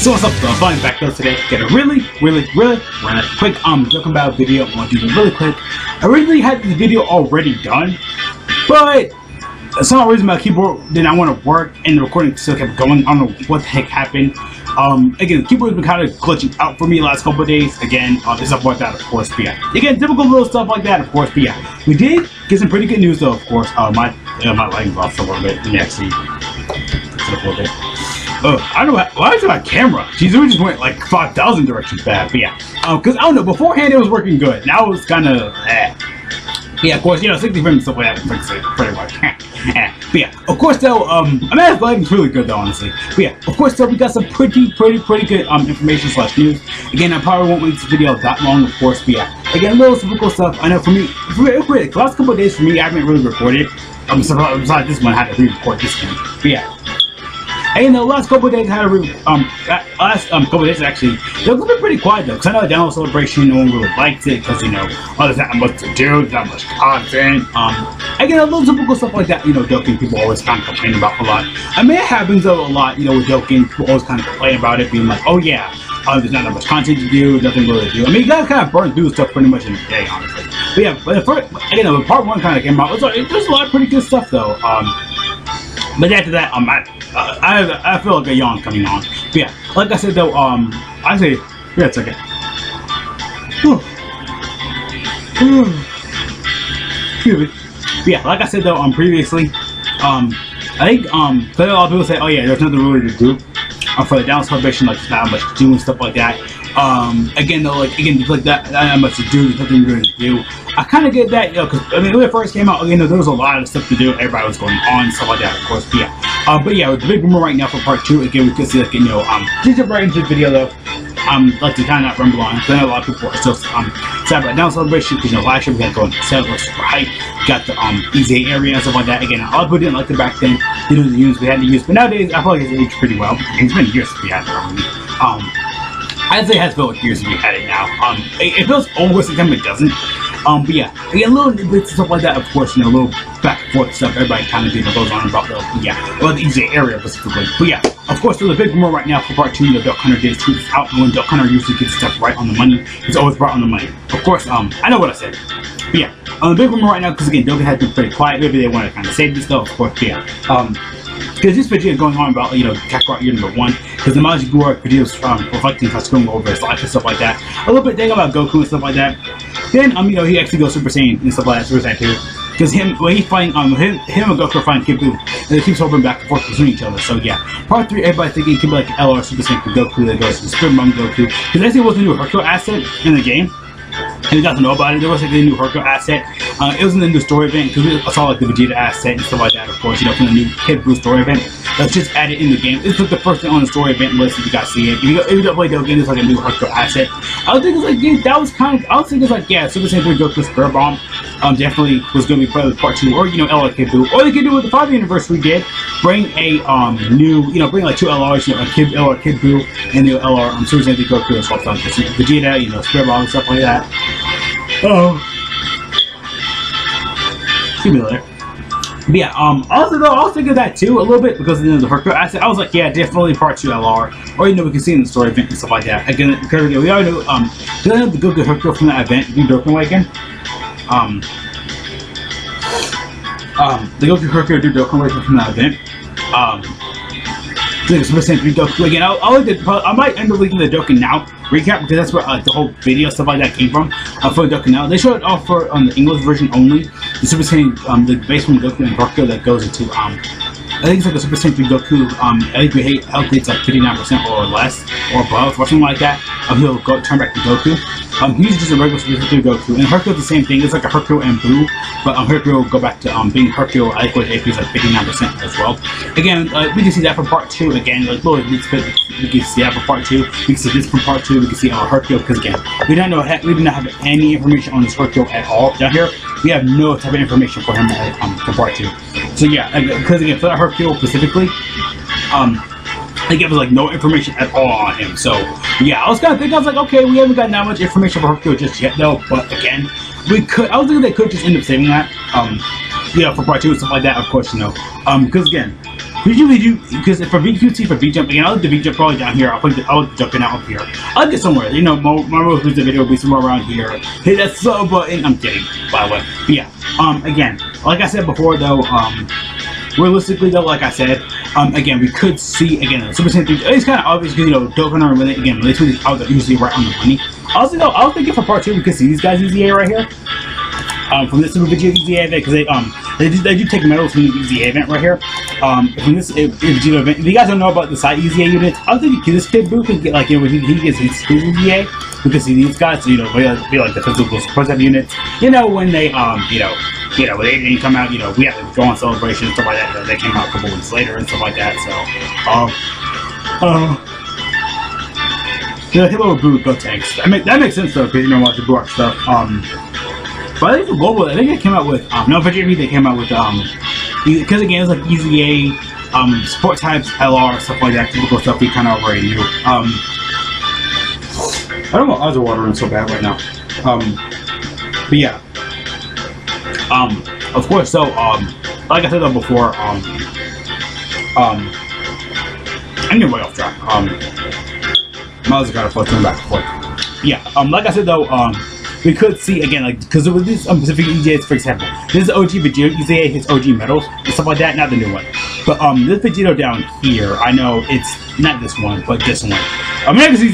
So what's up, so I'm back here today to get a really quick Dokkan Battle video. I'm going to do it really quick. I originally had this video already done, but for some reason my keyboard did not want to work and the recording still kept going. I don't know what the heck happened. Again, the keyboard's been kind of glitching out for me the last couple of days. Again, there's stuff like that, of course, but yeah. Again, typical little stuff like that, of course, but yeah. We did get some pretty good news though, of course. My lighting's off a little bit. Let me actually set up a little bit. I don't know why is it my camera? Jeez, we just went like 5,000 directions back, but yeah. Because I don't know, beforehand it was working good. Now it's kind of yeah, of course, you know, 60 frames and stuff like that, pretty much. But yeah, of course though, I mean, the lighting's really good though, honestly. But yeah, of course though, we got some pretty good information/news. Again, I probably won't make this video that long, of course, but yeah. Again, little typical stuff. I know for me, the last couple of days for me, I haven't really recorded. I'm surprised this one, I had to re-record this one. But yeah. And in the last couple of days, I had a couple of days actually, it was a bit pretty quiet though, because I know the download celebration, no one really liked it, because you know, there's not much to do, not much content. Again, a little typical stuff like that, you know, Dokkan people always kind of complain about a lot. I mean, it happens though a lot, you know, with Dokkan, people always kind of complain about it, being like, oh yeah, there's not that much content to do, nothing really to do. I mean, you guys kind of burn through stuff pretty much in a day, honestly. But yeah, but again, part one kind of came out, there's a lot of pretty good stuff though. But after that, I feel like a yawn coming on. But yeah, like I said though, I say, yeah, it's okay. Excuse me. But yeah, like I said though, previously, I think, a lot of people say, oh yeah, there's nothing really to do for the down celebration, like there's not much to do and stuff like that. Again though, like that, not much to do, there's nothing really to do. I kind of get that, you know, because I mean when it first came out, you know, there was a lot of stuff to do, everybody was going on and stuff like that, of course. But yeah, with the big rumor right now for part two, again, we could see, like, you know, just jump right into the video though. Like to kind of not rumble on, because I know a lot of people are still sad about down celebration, because you know last year we had going several super hype, got the EZA area and stuff like that. Again, a lot of people didn't like it back then, you know, the units we had to use, but nowadays I feel like it's aged pretty well. It's been years since we had it. I'd say it has felt like years to be at it now. It feels over sometimes it doesn't. But yeah, again, little bits and stuff like that, of course, you know, little back and forth stuff, everybody kind of, you know, goes on about the, yeah, well, the EZA area specifically. But yeah, of course, there's a big rumor right now for part 2, you know, Duck Hunter did tweets out, and when Duck Hunter usually gets stuff right on the money, it's always right on the money. Of course, I know what I said. But yeah, the big rumor right now, because again, Dokkan has been pretty quiet, maybe they want to kind of save this stuff, of course, yeah. Because this Vegeta going on about, you know, Kakarot year number 1, because the Majin Vegeta was reflecting on scrolling over his life and stuff like that. A little bit thing about Goku and stuff like that. Then, you know, he actually goes Super Saiyan and stuff like that, Super Saiyan 3. Because him and Goku are fighting Kid Buu, and it keeps hopping back and forth between each other, so yeah. Part 3, everybody's thinking it could be like LR Super Saiyan for Goku that goes to Spirit Bomb Goku. Because actually it was a new Hercule asset in the game. And we got to know about it. There was like the new Hercule asset. It was in the new story event because we saw like the Vegeta asset and stuff like that, of course, you know, from the new Kid Buu story event that's just added in the game. It's like the first thing on the story event list if you guys see it. If you don't play the game, it's like a new Hercule asset. I would think it's like, yeah, that was kind of, I would think it's like, yeah, Super Saiyan 3 Goku's Spirit Bomb definitely was going to be part of part 2, or, you know, LR Kid Buu. Or they could do what the 5th anniversary did, bring a new, you know, bring like 2 LRs, you know, LR Kid Buu and new LR Super Saiyan 3 Goku and stuff like that. Vegeta, you know, Spirit Bomb and stuff like that. See me later. But yeah, also though, I was thinking of that too a little bit because of the Hercule asset. I was like, yeah, definitely part 2 LR. Or, you know, we can see in the story event and stuff like that. Again, because we already know, they have the Goku Hercule from that event, you Dokkan Waken. The Goku Hercule do Dokkan Waken from that event. Super Saiyan 3 Goku again. I might end up leaking the Dokkan Now recap because that's where the whole video stuff like that came from. For Dokkan Now, they showed it off for on the English version only. The Super Saiyan, the base from Goku and Hercule that goes into I think it's like a Super Saiyan 3 Goku. I think we hate health rates like 59% or less or above or something like that. He'll go turn back to Goku. He's just a regular Super Saiyan 3 Goku, and Hercule's the same thing. It's like a Hercule and Buu, but Hercule go back to being Hercule. I think AP is like 59% as well. Again, we can see that for part 2. Again, like we can see that for part 2. We can see this from part 2. We can see our Hercule because again, we do not have any information on this Hercule at all down here. We have no type of information for him for part 2. So yeah, because again, for that Hercule specifically, I think it was like no information at all on him. So yeah, I was kind of thinking, I was like, okay, we haven't gotten that much information for Hercule just yet though, but again, we could, I was thinking they could just end up saving that, you know, for part 2 and stuff like that, of course, you know, because again, Usually do, because for VQT, for V Jump, again, I'll let the V Jump probably down here. I'll put the Jump in out up here. I'll get somewhere. You know, my role the video will be somewhere around here. Hit that sub button. I'm kidding, by the way. But yeah, again, like I said before, though, realistically, though, like I said, again, we could see, again, Super Saiyan 3, it's kind of obvious because, you know, Dokkan and Relay, again, Relay 2 are usually right on the money. Also, though, I was thinking for part 2, we could see these guys' EZA right here. From this Super Vegeta EZA event, because they do take medals from the EZA event right here. From this Vegeta event, if you guys don't know about the side EZA units, I was thinking this Kid Buu can get, like, you know, when he gets his school EZA, we can see these guys, you know, be like the physical support units. You know, when they, you know, when they didn't come out, you know, we have to go on celebration and stuff like that. They came out a couple weeks later and stuff like that. So, you know, Hello Buu Go Tanks. I mean, that makes sense though, because you know, watch the Buu stuff. But I think the global, I think they came out with, no, for JV they came out with, because again, it's like EZA, support types, LR, stuff like that, typical stuff we kind of already knew. I don't want other watering so bad right now. But yeah. Of course, so, like I said though before, I'm getting way off track. My eyes are kind of fluttering back and forth. Yeah, like I said though, we could see again, like, because with these specific EZAs, for example, this is OG Vegeta EZA, his OG medals and stuff like that, not the new one. But this Vegeta down here, I know it's not this one, but this one. I'm not gonna see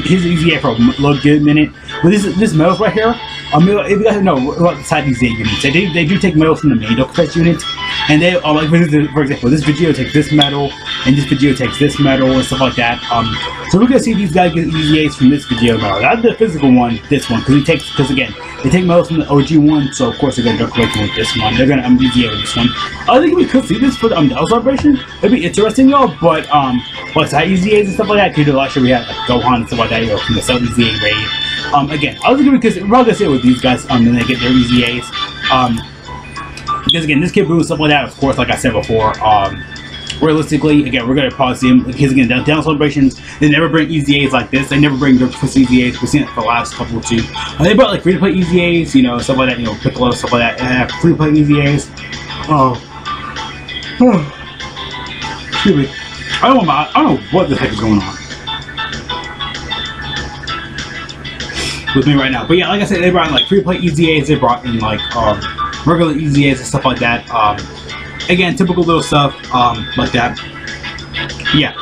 his EZA for a good minute, but this medals right here. If you guys don't know about the side EZA units, they do take medals from the main DokkanFest units, and they are like, for example, this Vegeta takes this medal, and this Vegeta takes this medal and stuff like that. So we're gonna see these guys get EZAs from this Vegeta medal, not the physical one, this one, because he takes. Because again, they take medals from the OG one, so of course they're going to go with this one. They're going to EZA with this one. I think we could see this for the Delta celebration. It'd be interesting, y'all, but like side EZAs and stuff like that, because last year we had like Gohan and stuff like that, you know, from the South EZA raid. Again, I was thinking because we're going to see it with these guys, then they get their EZAs. Because again, this Kid Buu and stuff like that, of course, like I said before, realistically, again, we're gonna pause him because again, down celebrations, they never bring EZAs like this. They never bring their EZAs. We've seen it for the last couple of two. They brought like free-to-play EZAs, you know, stuff like that. You know, Piccolo, stuff like that. And free-to-play EZAs. Oh, excuse me. I don't know what the heck is going on with me right now. But yeah, like I said, they brought in like free-to-play EZAs. They brought in like regular EZAs and stuff like that. Again, typical little stuff, like that. Yeah.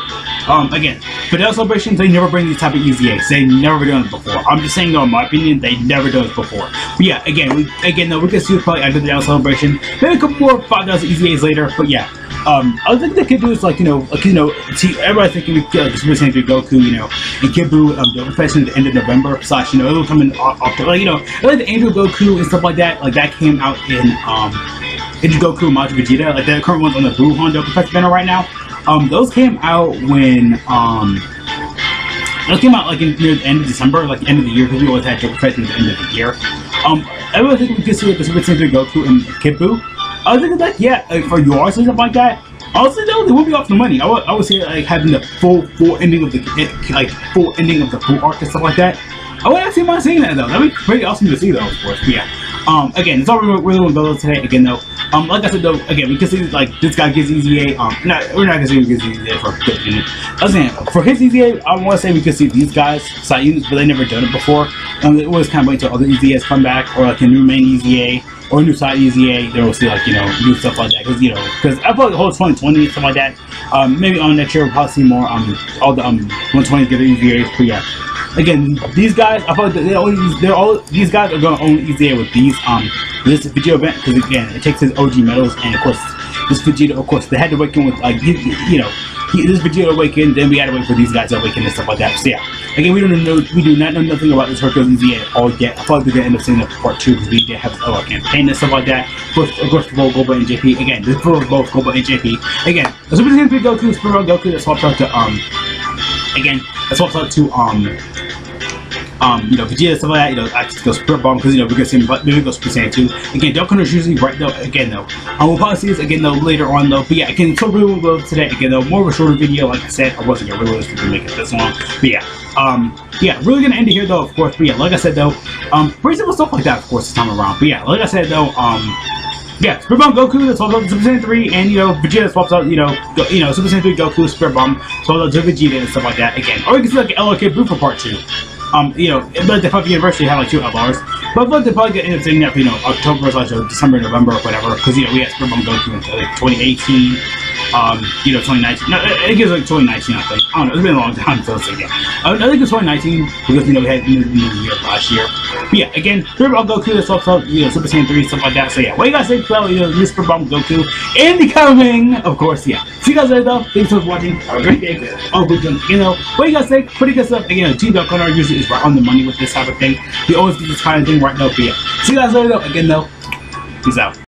Again, Fidel celebrations, they never bring these type of EZAs. They never done it before. I'm just saying, though, in my opinion, they never done it before. But yeah, again, we can see this probably after the Fidel celebration. Maybe a couple more 5,000 EZAs later, but yeah. I think they could do is like, you know, everybody's thinking we could Super Saiyan 3 Goku, you know, and Kid Buu, DokkanFest at the end of November, / you know, it'll come in October, like, you know, like the Angel Goku and stuff like that came out in, Angel Goku and Majin Vegeta, like the current ones on the Buuhan DokkanFest banner right now, those came out when, those came out like near the end of December, like the end of the year, because we always had DokkanFest at the end of the year. I really think we could see like the Super Saiyan 3 Goku and Kid Buu. I was thinking that, yeah, like for yours and stuff like that. Also, though, they would be off the money. I would say like having the full ending of the full arc and stuff like that. I would actually mind seeing that though. That'd be pretty awesome to see though, of course. But yeah. Again, it's all we really want to go today. Again, though, like I said though, again, we can see like this guy gets EZA. We're not gonna see him gets EZA for a good minute. I'm saying for his EZA, I want to say we could see these guys side units, but they never done it before. It was kind of wait till other EZAs come back or like a new main EZA. Or new side EZA, they will see like, you know, new stuff like that, because, you know, because I feel like the whole 2020 and stuff like that, maybe on next year we'll probably see more, all the, 120s get EZAs, but yeah. Again, these guys, I feel like these guys are going to own EZA with these, this Vegeta event, because again, it takes his OG medals, and of course, this Vegeta, of course, they had to wake him with, like, you know, this Vegeta awaken, then we had to wait for these guys to awaken and stuff like that. So yeah, again, we do not know nothing about this Hercule EZA at all yet. I thought we were gonna end up seeing it for part 2 because we did have a campaign and stuff like that. Of course, for both Goba and JP. Again, this is for both Goba and JP. Again, the Super Saiyan 3 Goku, Spirit Bomb Goku that swaps out to again, that swaps out to you know, Vegeta, stuff like that, you know, actually go Spirit Bomb, because, you know, we're gonna see him, but maybe go Super Saiyan 2. Again, Dokkan is usually right, though, again, though. We'll probably see this again, though, later on, though. But yeah, again, so really we'll go today, again, though, more of a shorter video, like I said, I wasn't gonna really make it this long, but yeah. Yeah, really gonna end it here, though, of course, but yeah, like I said, though, pretty simple stuff like that, of course, this time around, but yeah, like I said, though, yeah, Spirit Bomb Goku swap out Super Saiyan 3, and you know, Vegeta swaps out, you know, Super Saiyan 3 Goku, Spirit Bomb swaps out to Vegeta and stuff like that again. Or you can see like LR Kid Buu for part 2. You know, but they probably universally have like 2 LRs. But they probably get in the thing that, you know, October slash December, November or whatever, because you know, we had Spirit Bomb Goku in like 2018. You know, 2019. No, it gives like 2019, I think. I don't know. It's been a long time since so again. I think it's 2019 because you know we had New Year last year. But yeah, again, Spirit Bomb Goku, that swaps out, you know, Super Saiyan 3 stuff like that. So yeah, what do you guys think about Spirit Bomb Goku in the coming? Of course, yeah. See you guys later. Though. Thanks so much for watching. Have a great day. Oh, good job. You know, what do you guys think? Pretty good stuff. Again, Team.Connor usually is right on the money with this type of thing. We always do this kind of thing right now. But yeah, see you guys later. Though. Again, though, peace out.